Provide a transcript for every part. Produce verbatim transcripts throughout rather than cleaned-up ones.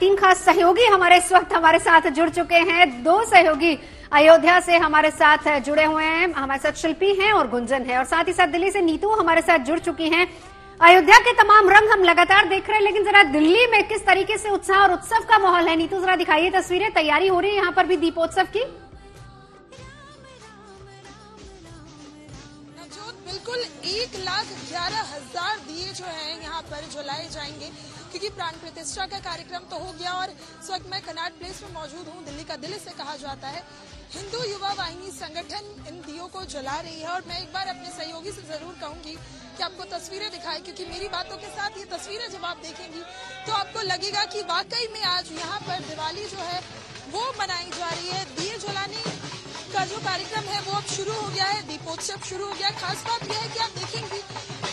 तीन खास सहयोगी हमारे इस वक्त हमारे साथ जुड़ चुके हैं। दो सहयोगी अयोध्या से हमारे साथ जुड़े हुए हैं, हमारे साथ शिल्पी हैं और गुंजन है, और साथ ही साथ दिल्ली से नीतू हमारे साथ जुड़ चुकी हैं। अयोध्या के तमाम रंग हम लगातार देख रहे हैं, लेकिन जरा दिल्ली में किस तरीके से उत्साह और उत्सव का माहौल है, नीतू जरा दिखाइए तस्वीरें। तैयारी हो रही है यहाँ पर भी दीपोत्सव की? बिल्कुल, एक लाख ग्यारह हजार दिए जो है यहाँ पर जलाए जाएंगे, क्योंकि प्राण प्रतिष्ठा का कार्यक्रम तो हो गया और इस वक्त मैं कनॉट प्लेस में मौजूद हूँ। दिल्ली का दिल से कहा जाता है। हिंदू युवा वाहिनी संगठन इन दियों को जला रही है और मैं एक बार अपने सहयोगी से जरूर कहूंगी कि आपको तस्वीरें दिखाएं, क्योंकि मेरी बातों के साथ ये तस्वीरें जब आप देखेंगी तो आपको लगेगा कि वाकई में आज यहाँ पर दिवाली जो है वो मनाई जा रही है। दिए जलाने का जो कार्यक्रम है वो अब शुरू हो गया है, दीपोत्सव शुरू हो गया। खास बात यह है कि आप देखेंगे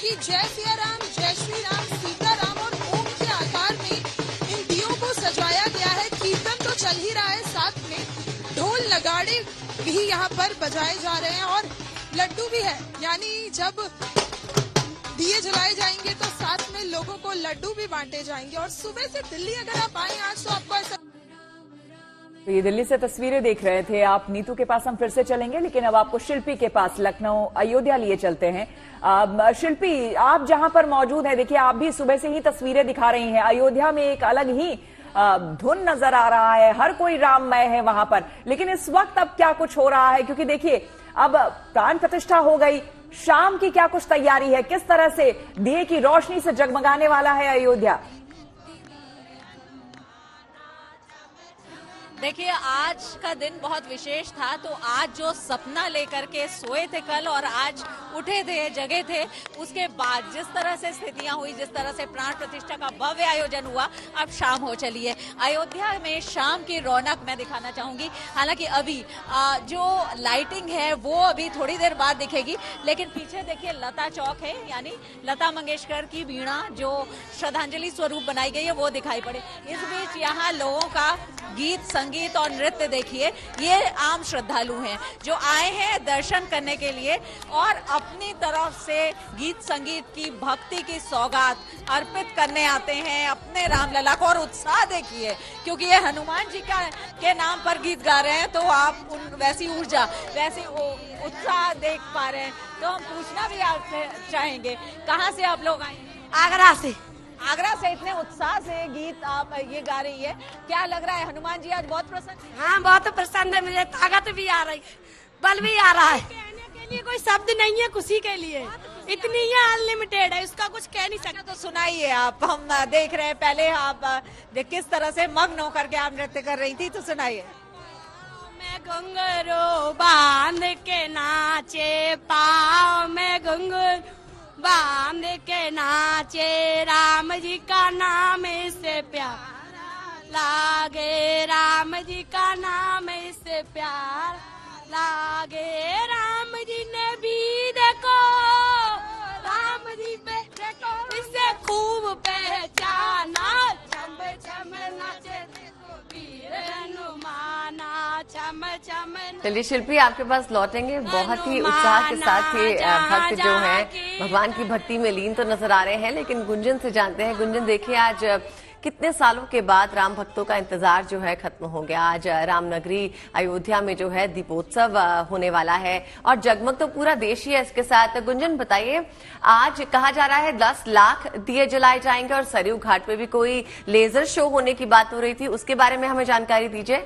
कि जय सिया राम, जय श्री राम, सीताराम और ओम के आकार में इन दियों को सजाया गया है। कीर्तन तो चल ही रहा है, साथ में ढोल नगाड़े भी यहाँ पर बजाए जा रहे हैं और लड्डू भी है, यानी जब दिए जलाए जाएंगे तो साथ में लोगों को लड्डू भी बांटे जाएंगे। और सुबह से दिल्ली अगर आप आए आज तो आपको ऐसा, तो ये दिल्ली से तस्वीरें देख रहे थे आप। नीतू के पास हम फिर से चलेंगे, लेकिन अब आपको शिल्पी के पास लखनऊ अयोध्या लिए चलते हैं। शिल्पी, आप जहां पर मौजूद हैं, देखिए आप भी सुबह से ही तस्वीरें दिखा रही हैं। अयोध्या में एक अलग ही धुन नजर आ रहा है, हर कोई राममय है वहां पर। लेकिन इस वक्त अब क्या कुछ हो रहा है, क्योंकि देखिए अब प्राण प्रतिष्ठा हो गई, शाम की क्या कुछ तैयारी है, किस तरह से दिए की रोशनी से जगमगाने वाला है अयोध्या? देखिए आज का दिन बहुत विशेष था, तो आज जो सपना लेकर के सोए थे कल और आज उठे थे, जगे थे, उसके बाद जिस तरह से स्थितियां हुई, जिस तरह से प्राण प्रतिष्ठा का भव्य आयोजन हुआ, अब शाम हो चली है। अयोध्या में शाम की रौनक मैं दिखाना चाहूंगी। हालांकि अभी आ, जो लाइटिंग है वो अभी थोड़ी देर बाद दिखेगी, लेकिन पीछे देखिए लता चौक है, यानी लता मंगेशकर की वीणा जो श्रद्धांजलि स्वरूप बनाई गई है वो दिखाई पड़े। इस बीच यहाँ लोगों का गीत संगीत और नृत्य देखिए। ये आम श्रद्धालु हैं जो आए हैं दर्शन करने के लिए और अपनी तरफ से गीत संगीत की भक्ति की सौगात अर्पित करने आते हैं अपने रामलला को। और उत्साह देखिए, क्योंकि ये हनुमान जी का के नाम पर गीत गा रहे हैं, तो आप उन वैसी ऊर्जा, वैसी उत्साह देख पा रहे हैं। तो हम पूछना भी आपसे चाहेंगे, कहाँ से आप लोग आए? आगरा से। आगरा से इतने उत्साह से गीत आप ये गा रही है, क्या लग रहा है? हनुमान जी आज बहुत प्रसन्न है। हाँ, बहुत प्रसन्न है, मुझे ताकत भी आ रही है, बल भी आ रहा है। कहने के लिए कोई शब्द नहीं है खुशी के लिए, इतनी ही अनलिमिटेड है, उसका कुछ कह नहीं सकते। तो सुनाइए आप, हम देख रहे हैं पहले आप किस तरह से मग्न होकर के आप नृत्य कर रही थी, तो सुनाइए। मैं घुंघरू बांध के नाचे पाँव में, घुंघरू बांध के नाचे, राम जी का नाम इससे प्यारा लागे, राम जी का नाम इससे प्यारा लागे, राम जी ने भी देखो, राम जी पे देखो, इससे खूब पहचाना, चम चम नाचे देखो वीर हनुमाना, चम चम। चलिए शिल्पी, आपके पास लौटेंगे। बहुत ही उत्साह के साथ ये भक्त जो है भगवान की भक्ति में लीन तो नजर आ रहे हैं, लेकिन गुंजन से जानते हैं। गुंजन, देखिए आज कितने सालों के बाद राम भक्तों का इंतजार जो है खत्म हो गया। आज रामनगरी अयोध्या में जो है दीपोत्सव होने वाला है और जगमग तो पूरा देश ही है इसके साथ। गुंजन बताइए, आज कहा जा रहा है दस लाख दिए जलाए जाएंगे और सरयू घाट में भी कोई लेजर शो होने की बात हो रही थी, उसके बारे में हमें जानकारी दीजिए।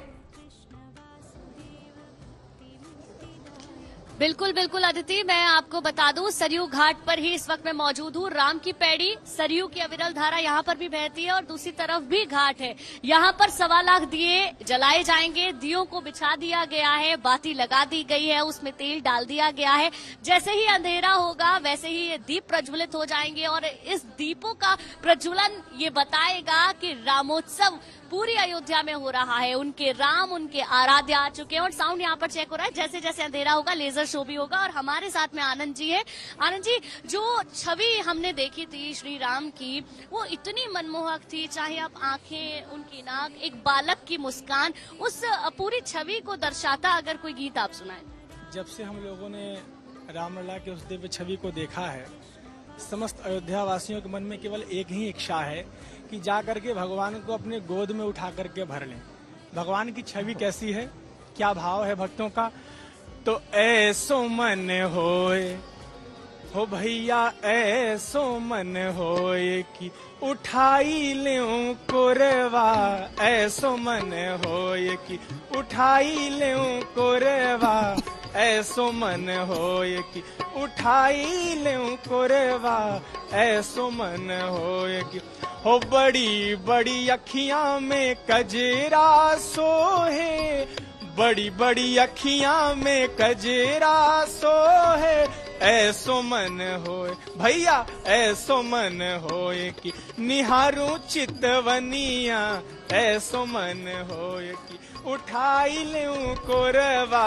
बिल्कुल बिल्कुल अदिति, मैं आपको बता दूं सरयू घाट पर ही इस वक्त मैं मौजूद हूं। राम की पैड़ी सरयू की अविरल धारा यहां पर भी बहती है और दूसरी तरफ भी घाट है। यहां पर सवा लाख दिए जलाए जाएंगे। दियों को बिछा दिया गया है, बाती लगा दी गई है, उसमें तेल डाल दिया गया है। जैसे ही अंधेरा होगा वैसे ही ये दीप प्रज्वलित हो जाएंगे और इस दीपों का प्रज्वलन ये बताएगा कि रामोत्सव पूरी अयोध्या में हो रहा है, उनके राम, उनके आराध्य आ चुके हैं। और साउंड यहाँ पर चेक हो रहा है, जैसे जैसे अंधेरा होगा लेजर शो भी होगा। और हमारे साथ में आनंद जी है। आनंद जी, जो छवि हमने देखी थी श्री राम की, वो इतनी मनमोहक थी, चाहे आप आंखें, उनकी नाक, एक बालक की मुस्कान, उस पूरी छवि को दर्शाता अगर कोई गीत आप सुनाए। जब से हम लोगों ने रामलला के उस दिव्य छवि को देखा है, समस्त अयोध्या वासियों के मन में केवल एक ही इच्छा है कि जा करके भगवान को अपने गोद में उठा करके भर लें। भगवान की छवि कैसी है, क्या भाव है भक्तों का। तो ऐसो मन होए हो भैया, ऐसो मन होए कि उठाई लेऊं कोरेवा, ऐसो मन होए कि उठाई लेऊं कोरेवा, ऐसो मन होए कि उठाई लेऊं कोरेवा, ऐसो मन होए कि हो बड़ी बड़ी अखियां में कजरा सोहे, बड़ी बड़ी अखियां में कजरा सोहे, ऐसो मन होए भैया, ऐसो मन होए कि निहारू चितवनिया, ऐसो मन होए कि उठाई लेऊं कोरवा,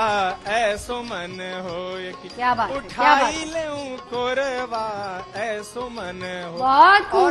ऐसो मन होए कि उठाई लेऊं कोरवा, ऐसो मन होए।